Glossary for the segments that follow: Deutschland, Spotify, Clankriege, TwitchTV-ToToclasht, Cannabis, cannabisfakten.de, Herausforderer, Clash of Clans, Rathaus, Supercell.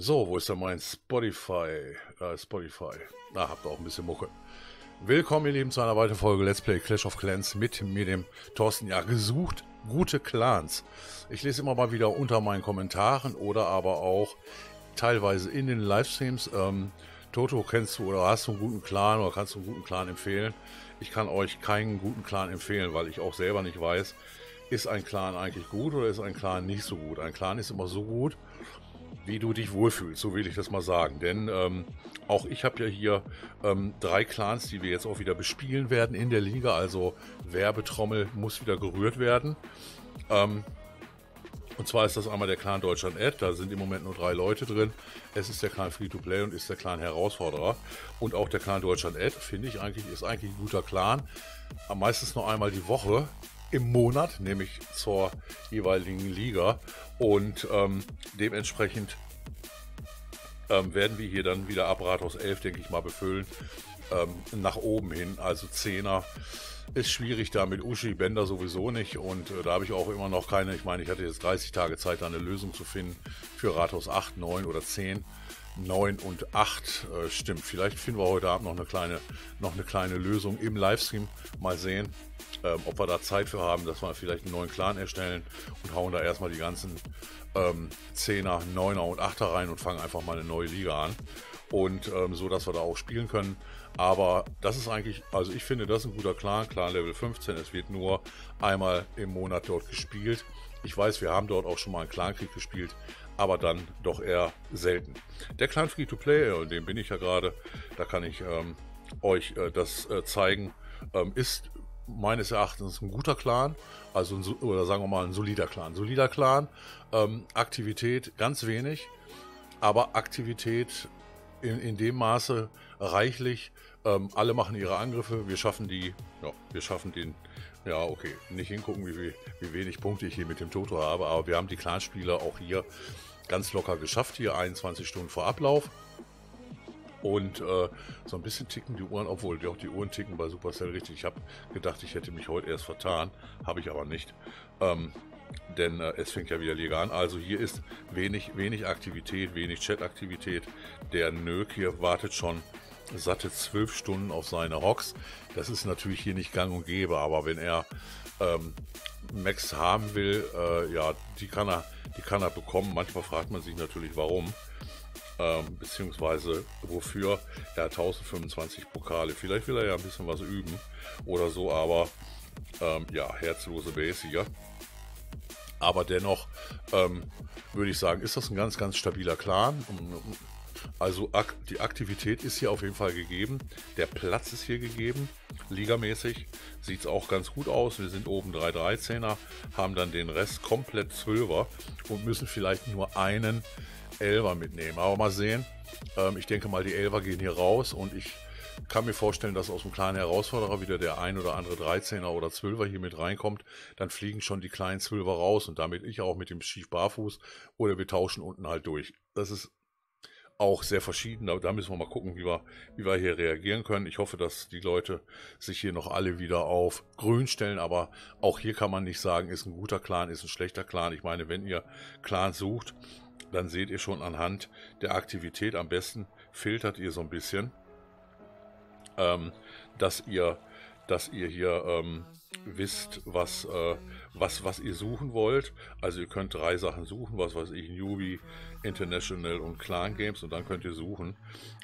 So, wo ist denn mein Spotify? Da ist Spotify. Da habt ihr auch ein bisschen Mucke. Willkommen, ihr Lieben, zu einer weiteren Folge Let's Play Clash of Clans mit mir, dem Thorsten. Ja, gesucht gute Clans. Ich lese immer mal wieder unter meinen Kommentaren oder aber auch teilweise in den Livestreams. Toto, kennst du oder hast du einen guten Clan oder kannst du einen guten Clan empfehlen? Ich kann euch keinen guten Clan empfehlen, weil ich auch selber nicht weiß, ist ein Clan eigentlich gut oder ist ein Clan nicht so gut? Ein Clan ist immer so gut, wie du dich wohlfühlst, so will ich das mal sagen. Denn auch ich habe ja hier drei Clans, die wir jetzt auch wieder bespielen werden in der Liga. Also Werbetrommel muss wieder gerührt werden. Und zwar ist das einmal der Clan Deutschland Ad, da sind im Moment nur 3 Leute drin. Es ist der Clan Free-to-Play und ist der Clan Herausforderer. Und auch der Clan Deutschland Ad, finde ich eigentlich, ist eigentlich ein guter Clan. Am meisten nur einmal die Woche im Monat, nämlich zur jeweiligen Liga. Und dementsprechend werden wir hier dann wieder ab Rathaus 11, denke ich mal, befüllen. Nach oben hin, also 10er. Ist schwierig da mit Uschi, Bänder sowieso nicht und da habe ich auch immer noch keine, ich meine, ich hatte jetzt 30 Tage Zeit, da eine Lösung zu finden für Rathaus 8, 9 oder 10, 9 und 8 stimmt. Vielleicht finden wir heute Abend noch eine kleine Lösung im Livestream. Mal sehen, ob wir da Zeit für haben, dass wir vielleicht einen neuen Clan erstellen und hauen da erstmal die ganzen 10er, 9er und 8er rein und fangen einfach mal eine neue Liga an. Und so, dass wir da auch spielen können. Aber das ist eigentlich, also ich finde, das ist ein guter Clan, Clan Level 15. Es wird nur einmal im Monat dort gespielt. Ich weiß, wir haben dort auch schon mal einen Clankrieg gespielt, aber dann doch eher selten. Der Clan Free-to-Play, in dem bin ich ja gerade, da kann ich euch das zeigen, ist meines Erachtens ein guter Clan, also ein, oder sagen wir mal ein solider Clan. Solider Clan, Aktivität ganz wenig, aber Aktivität in dem Maße reichlich. Alle machen ihre Angriffe. Wir schaffen die. Ja, wir schaffen den. Ja, okay. Nicht hingucken, wie wenig Punkte ich hier mit dem Toto habe. Aber wir haben die Clanspieler auch hier ganz locker geschafft. Hier 21 Stunden vor Ablauf. Und so ein bisschen ticken die Uhren, obwohl auch die Uhren ticken bei Supercell richtig. Ich habe gedacht, ich hätte mich heute erst vertan. Habe ich aber nicht. Denn es fängt ja wieder Liga an. Also hier ist wenig Aktivität, wenig Chat-Aktivität. Der Nöck hier wartet schon satte 12 Stunden auf seine Rocks. Das ist natürlich hier nicht gang und gäbe, aber wenn er Max haben will, ja, die kann er bekommen. Manchmal fragt man sich natürlich, warum, beziehungsweise wofür. Er hat 1025 Pokale. Vielleicht will er ja ein bisschen was üben oder so, aber ja, herzlose Base hier. Aber dennoch würde ich sagen, ist das ein ganz stabiler Clan. Also die Aktivität ist hier auf jeden Fall gegeben. Der Platz ist hier gegeben. Ligamäßig sieht es auch ganz gut aus. Wir sind oben 3 13er, haben dann den Rest komplett 12er und müssen vielleicht nur einen 11er mitnehmen. Aber mal sehen. Ich denke mal, die 11er gehen hier raus und ich kann mir vorstellen, dass aus dem kleinen Herausforderer wieder der ein oder andere 13er oder 12er hier mit reinkommt. Dann fliegen schon die kleinen 12er raus und damit ich auch mit dem schief barfuß oder wir tauschen unten halt durch. Das ist auch sehr verschieden, aber da müssen wir mal gucken, wie wir hier reagieren können. Ich hoffe, dass die Leute sich hier noch alle wieder auf grün stellen, aber auch hier kann man nicht sagen, ist ein guter Clan, ist ein schlechter Clan. Ich meine, wenn ihr Clans sucht, dann seht ihr schon anhand der Aktivität am besten, filtert ihr so ein bisschen, dass ihr hier wisst, was ihr suchen wollt. Also ihr könnt 3 Sachen suchen, was weiß ich, Newbie, International und Clan Games, und dann könnt ihr suchen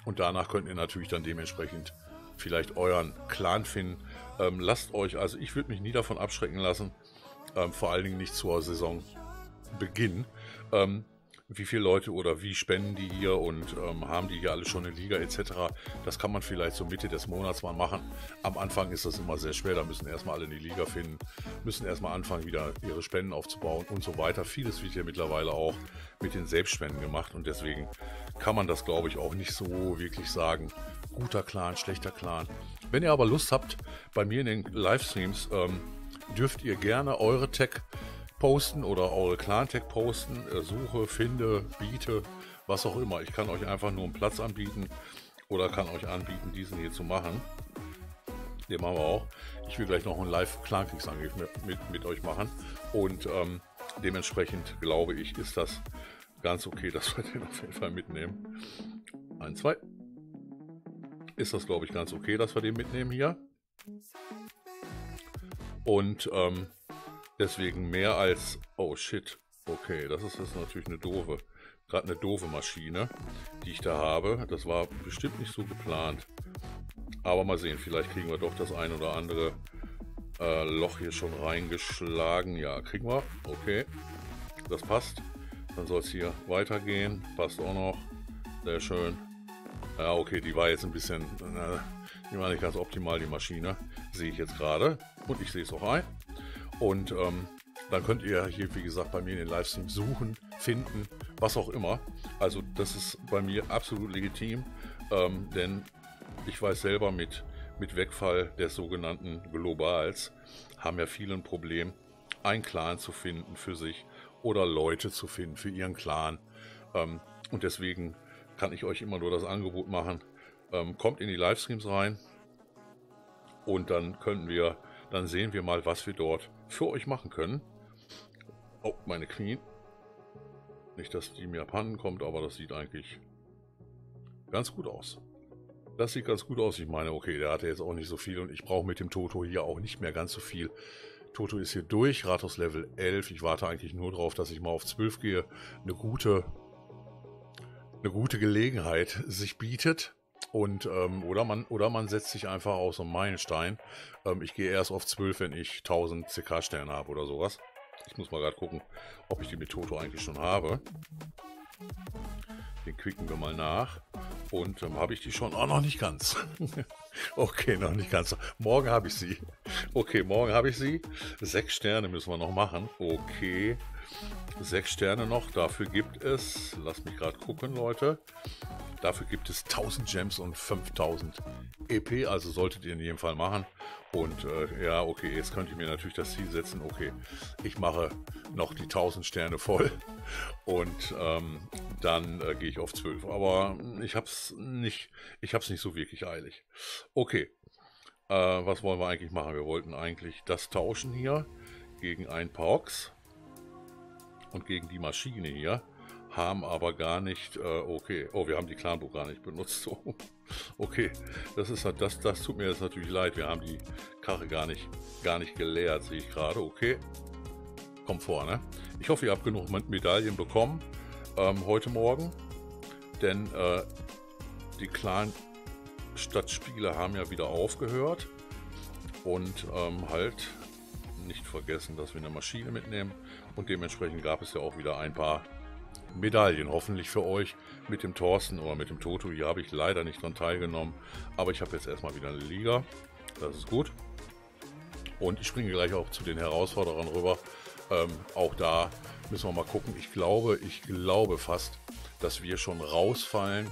und danach könnt ihr natürlich dann dementsprechend vielleicht euren Clan finden. Lasst euch, also ich würde mich nie davon abschrecken lassen, vor allen Dingen nicht zur Saisonbeginn, wie viele Leute oder wie spenden die hier und haben die hier alle schon eine Liga etc. Das kann man vielleicht so Mitte des Monats mal machen. Am Anfang ist das immer sehr schwer, da müssen erstmal alle in die Liga finden, müssen erstmal anfangen, wieder ihre Spenden aufzubauen und so weiter. Vieles wird hier mittlerweile auch mit den Selbstspenden gemacht und deswegen kann man das, glaube ich, auch nicht so wirklich sagen. Guter Clan, schlechter Clan. Wenn ihr aber Lust habt, bei mir in den Livestreams dürft ihr gerne eure Tech posten oder eure Clan-Tag posten, suche, finde, biete, was auch immer. Ich kann euch einfach nur einen Platz anbieten oder kann euch anbieten, diesen hier zu machen. Den machen wir auch. Ich will gleich noch einen Live-Clan-Kriegsangriff mit euch machen und dementsprechend glaube ich, ist das ganz okay, dass wir den auf jeden Fall mitnehmen. 1, 2. Ist das, glaube ich, ganz okay, dass wir den mitnehmen hier. Und deswegen mehr als... Oh, shit. Okay, das ist jetzt natürlich eine doofe. Gerade eine doofe Maschine, die ich da habe. Das war bestimmt nicht so geplant. Aber mal sehen, vielleicht kriegen wir doch das ein oder andere Loch hier schon reingeschlagen. Ja, kriegen wir. Okay, das passt. Dann soll es hier weitergehen. Passt auch noch. Sehr schön. Ja, okay, die war jetzt ein bisschen... die war nicht ganz optimal, die Maschine. Sehe ich jetzt gerade. Und ich sehe es auch ein. Und dann könnt ihr hier, wie gesagt, bei mir in den Livestream suchen, finden, was auch immer. Also das ist bei mir absolut legitim, denn ich weiß selber, mit Wegfall des sogenannten Globals haben ja viele ein Problem, einen Clan zu finden für sich oder Leute zu finden für ihren Clan. Und deswegen kann ich euch immer nur das Angebot machen, kommt in die Livestreams rein und dann sehen wir mal, was wir dort für euch machen können. Oh, meine Queen. Nicht, dass die mir abhanden kommt, aber das sieht eigentlich ganz gut aus. Das sieht ganz gut aus. Ich meine, okay, der hatte jetzt auch nicht so viel und ich brauche mit dem Toto hier auch nicht mehr ganz so viel. Toto ist hier durch, Rathaus Level 11. Ich warte eigentlich nur drauf, dass ich mal auf 12 gehe. Eine gute Gelegenheit sich bietet. Und, oder man setzt sich einfach auf so einen Meilenstein. Ich gehe erst auf 12, wenn ich 1000 CK-Sterne habe oder sowas. Ich muss mal gerade gucken, ob ich die mit Toto eigentlich schon habe. Den klicken wir mal nach. Und habe ich die schon? Oh, noch nicht ganz. Okay, noch nicht ganz. Morgen habe ich sie. Okay, morgen habe ich sie. 6 Sterne müssen wir noch machen. Okay, 6 Sterne noch. Dafür gibt es, lasst mich gerade gucken, Leute. Dafür gibt es 1000 Gems und 5000 EP. Also solltet ihr in jedem Fall machen. Und ja, okay, jetzt könnte ich mir natürlich das Ziel setzen. Okay, ich mache noch die 1000 Sterne voll. Und dann gehe ich auf 12. Aber ich habe es nicht so wirklich eilig. Okay, was wollen wir eigentlich machen? Wir wollten eigentlich das tauschen hier gegen ein Pox und gegen die Maschine hier, haben aber gar nicht, okay, oh, wir haben die Clanbuch gar nicht benutzt, so. Okay, das tut mir jetzt natürlich leid, wir haben die Karre gar nicht geleert, sehe ich gerade, okay, kommt vor, ne? Ich hoffe, ihr habt genug Medaillen bekommen, heute Morgen, denn die Clan-Stadtspiele haben ja wieder aufgehört und halt nicht vergessen, dass wir eine Maschine mitnehmen und dementsprechend gab es ja auch wieder ein paar Medaillen, hoffentlich für euch, mit dem Thorsten oder mit dem Toto. Hier habe ich leider nicht dran teilgenommen, aber ich habe jetzt erstmal wieder eine Liga, das ist gut. Und ich springe gleich auch zu den Herausforderern rüber. Auch da müssen wir mal gucken. Ich glaube fast, dass wir schon rausfallen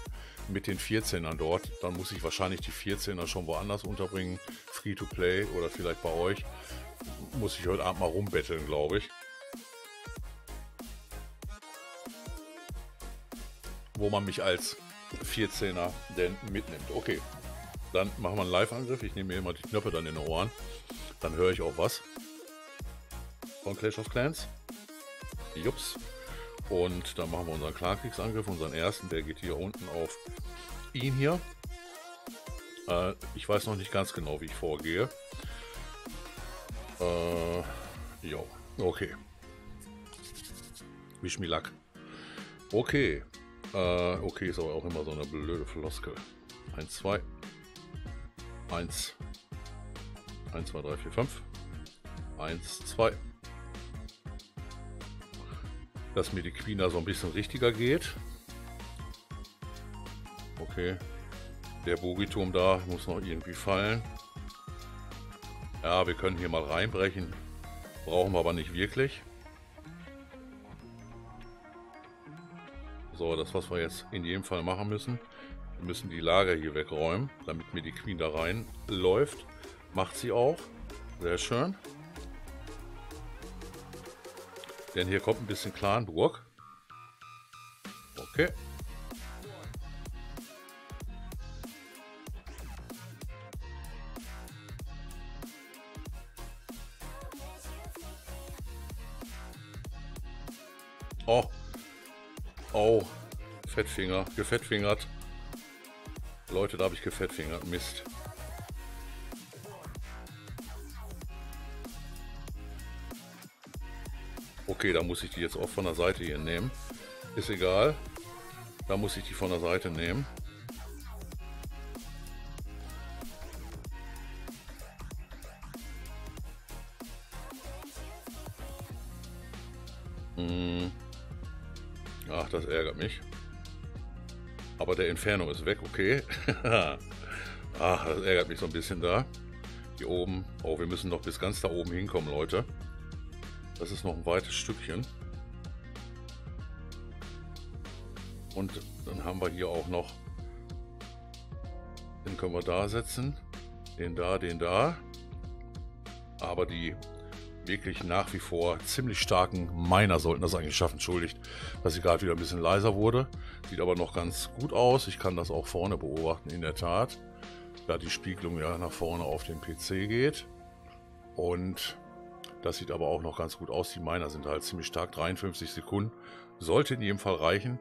mit den 14ern dort. Dann muss ich wahrscheinlich die 14er schon woanders unterbringen, free to play oder vielleicht bei euch. Muss ich heute Abend mal rumbetteln, glaube ich. Wo man mich als 14er denn mitnimmt. Okay, dann machen wir einen Live-Angriff. Ich nehme mir immer die Knöpfe dann in den Ohren. Dann höre ich auch was von Clash of Clans. Jups. Und dann machen wir unseren Clan-Kriegsangriff, unseren ersten. Der geht hier unten auf ihn hier. Ich weiß noch nicht ganz genau, wie ich vorgehe. Jo, okay. Wisch mir Lack. Okay. Okay, ist aber auch immer so eine blöde Floskel. 1, 2. 1. 1, 2, 3, 4, 5. 1, 2. Dass mir die Queen da so ein bisschen richtiger geht. Okay. Der Bogiturm da muss noch irgendwie fallen. Ja, wir können hier mal reinbrechen. Brauchen wir aber nicht wirklich. So, das, was wir jetzt in jedem Fall machen müssen, wir müssen die Lager hier wegräumen, damit mir die Queen da reinläuft. Macht sie auch. Sehr schön. Denn hier kommt ein bisschen Clanburg. Okay. Oh. Oh, Fettfinger, gefettfingert. Leute, da habe ich gefettfingert, Mist. Okay, da muss ich die jetzt auch von der Seite hier nehmen. Ist egal. Da muss ich die von der Seite nehmen. Ach, das ärgert mich. Aber der Inferno ist weg, okay. Ach, das ärgert mich so ein bisschen da. Hier oben. Oh, wir müssen noch bis ganz da oben hinkommen, Leute. Das ist noch ein weites Stückchen. Und dann haben wir hier auch noch... Den können wir da setzen. Den da, den da. Aber die... wirklich nach wie vor ziemlich starken Miner sollten das eigentlich schaffen. Entschuldigt, dass ich gerade wieder ein bisschen leiser wurde. Sieht aber noch ganz gut aus. Ich kann das auch vorne beobachten, in der Tat. Da die Spiegelung ja nach vorne auf den PC geht. Und das sieht aber auch noch ganz gut aus. Die Miner sind halt ziemlich stark. 53 Sekunden sollte in jedem Fall reichen.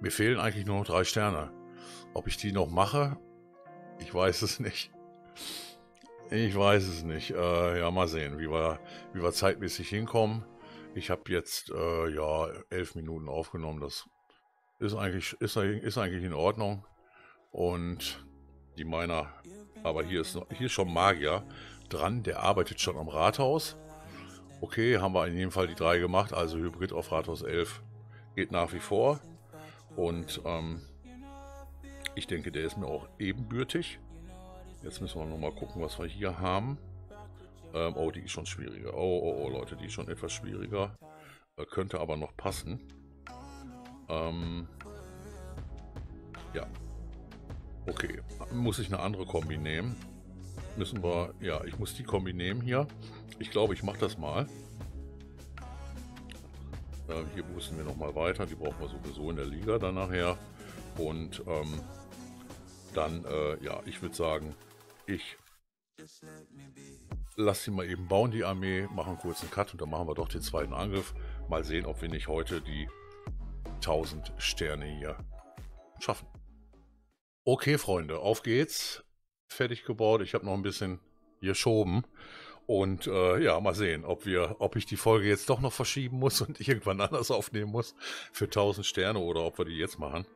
Mir fehlen eigentlich nur noch 3 Sterne. Ob ich die noch mache? Ich weiß es nicht. Ich weiß es nicht. Ja, mal sehen, wie wir zeitmäßig hinkommen. Ich habe jetzt ja 11 Minuten aufgenommen. Das ist eigentlich in Ordnung. Und die Miner, aber hier ist schon Magier dran. Der arbeitet schon am Rathaus. Okay, haben wir in jedem Fall die 3 gemacht. Also Hybrid auf Rathaus 11 geht nach wie vor. Und ich denke, der ist mir auch ebenbürtig. Jetzt müssen wir nochmal gucken, was wir hier haben. Oh, die ist schon schwieriger. Oh, Leute, die ist schon etwas schwieriger. Könnte aber noch passen. Ja. Okay, muss ich eine andere Kombi nehmen? Müssen wir... Ja, ich muss die Kombi nehmen hier. Ich glaube, ich mache das mal. Hier müssen wir nochmal weiter. Die brauchen wir sowieso in der Liga dann nachher. Und dann, ja, ich würde sagen... Ich lasse sie mal eben bauen, die Armee, machen kurz einen Cut und dann machen wir doch den zweiten Angriff. Mal sehen, ob wir nicht heute die 1000 Sterne hier schaffen. Okay, Freunde, auf geht's. Fertig gebaut. Ich habe noch ein bisschen geschoben. Und ja, mal sehen, ob ich die Folge jetzt doch noch verschieben muss und ich irgendwann anders aufnehmen muss für 1000 Sterne oder ob wir die jetzt machen.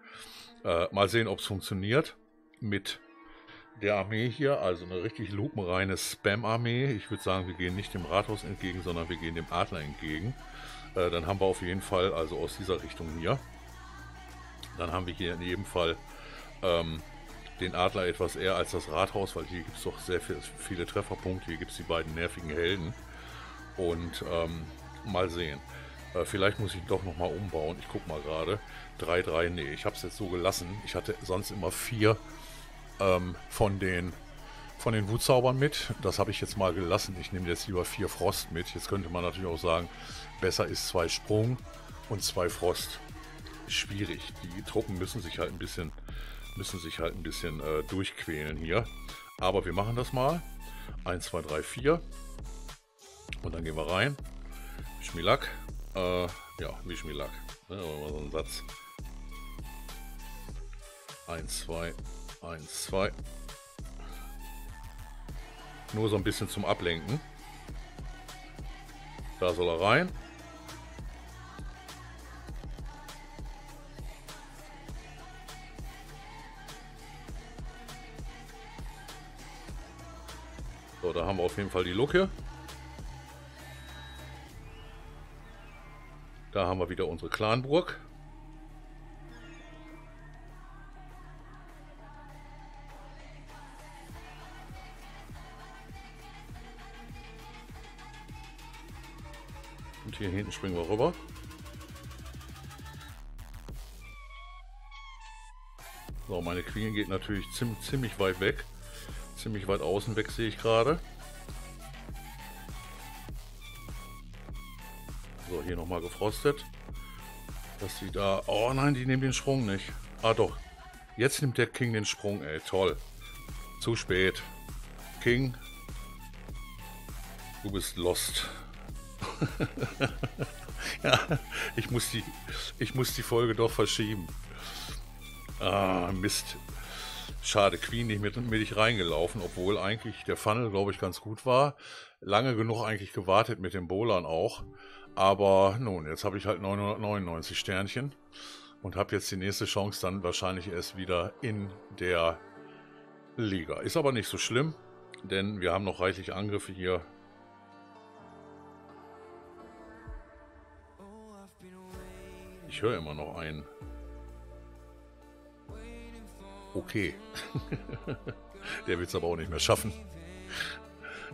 Mal sehen, ob es funktioniert mit der Armee hier, also eine richtig lupenreine Spam-Armee. Ich würde sagen, wir gehen nicht dem Rathaus entgegen, sondern wir gehen dem Adler entgegen. Dann haben wir auf jeden Fall, also aus dieser Richtung hier, dann haben wir hier in jedem Fall den Adler etwas eher als das Rathaus, weil hier gibt es doch sehr viele Trefferpunkte. Hier gibt es die beiden nervigen Helden. Und mal sehen. Vielleicht muss ich doch nochmal umbauen. Ich gucke mal gerade. 3-3, nee, ich habe es jetzt so gelassen. Ich hatte sonst immer 4... von den Wutzaubern mit. Das habe ich jetzt mal gelassen. Ich nehme jetzt lieber 4 Frost mit. Jetzt könnte man natürlich auch sagen, besser ist 2 Sprung und 2 Frost. Schwierig. Die Truppen müssen sich halt ein bisschen durchquälen hier. Aber wir machen das mal. 1, 2, 3, 4. Und dann gehen wir rein. Schmielack. Ja, wie Schmielack. Ne, mal so einen Satz. 1, 2... 1, 2. Nur so ein bisschen zum Ablenken. Da soll er rein. So, da haben wir auf jeden Fall die Lucke. Da haben wir wieder unsere Clanburg. Hier hinten springen wir rüber. So, meine Queen geht natürlich ziemlich weit weg. Ziemlich weit außen weg sehe ich gerade. So, hier nochmal gefrostet. Dass die da... Oh nein, die nehmen den Sprung nicht. Ah doch. Jetzt nimmt der King den Sprung, ey. Toll. Zu spät. King. Du bist lost. Ja, ich muss die Folge doch verschieben. Ah, Mist. Schade, Queen nicht reingelaufen, obwohl eigentlich der Funnel, glaube ich, ganz gut war. Lange genug eigentlich gewartet mit den Bowlern auch. Aber nun, jetzt habe ich halt 999 Sternchen und habe jetzt die nächste Chance dann wahrscheinlich erst wieder in der Liga. Ist aber nicht so schlimm, denn wir haben noch reichlich Angriffe hier. Ich höre immer noch einen. Okay. Der wird es aber auch nicht mehr schaffen.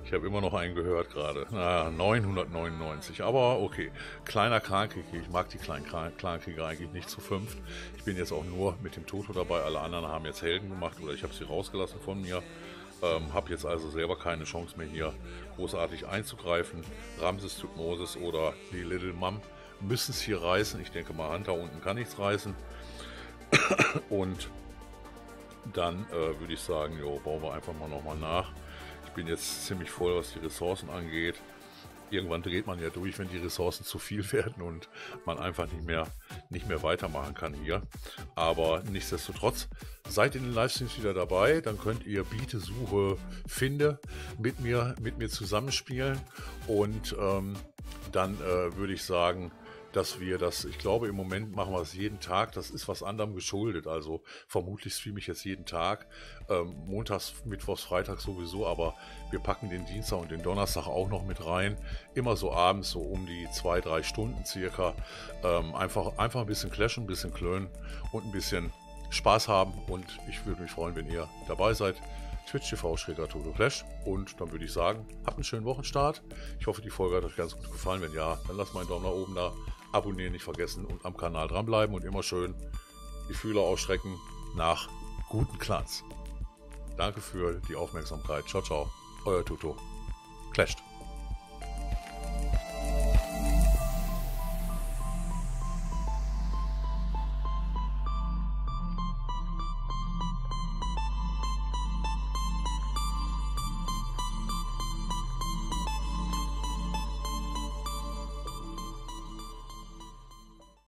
Ich habe immer noch einen gehört gerade. Na, 999. Aber okay. Kleiner Krankige. Ich mag die kleinen Krankige eigentlich nicht zu 5. Ich bin jetzt auch nur mit dem Toto dabei. Alle anderen haben jetzt Helden gemacht oder ich habe sie rausgelassen von mir. Habe jetzt also selber keine Chance mehr hier großartig einzugreifen. Ramses, Tutmosis oder die Little Mom müssen es hier reißen. Ich denke mal, Hunter unten kann nichts reißen. Und dann würde ich sagen, jo, bauen wir einfach mal nochmal nach. Ich bin jetzt ziemlich voll, was die Ressourcen angeht. Irgendwann dreht man ja durch, wenn die Ressourcen zu viel werden und man einfach nicht mehr weitermachen kann hier. Aber nichtsdestotrotz, seid in den Livestreams wieder dabei. Dann könnt ihr Biete, Suche, Finde mit mir zusammenspielen. Und dann würde ich sagen, dass wir das, ich glaube im Moment machen wir es jeden Tag, das ist was anderem geschuldet, also vermutlich streame ich jetzt jeden Tag, montags, mittwochs, freitags sowieso, aber wir packen den Dienstag und den Donnerstag auch noch mit rein, immer so abends, so um die 2-3 Stunden circa, einfach ein bisschen clashen, ein bisschen klönen und ein bisschen Spaß haben und ich würde mich freuen, wenn ihr dabei seid. twitch.tv/ToToclasht und dann würde ich sagen, habt einen schönen Wochenstart. Ich hoffe, die Folge hat euch ganz gut gefallen. Wenn ja, dann lasst meinen Daumen nach oben da, abonnieren nicht vergessen und am Kanal dranbleiben und immer schön die Fühler ausstrecken nach guten Clans. Danke für die Aufmerksamkeit. Ciao, ciao. Euer ToToclasht.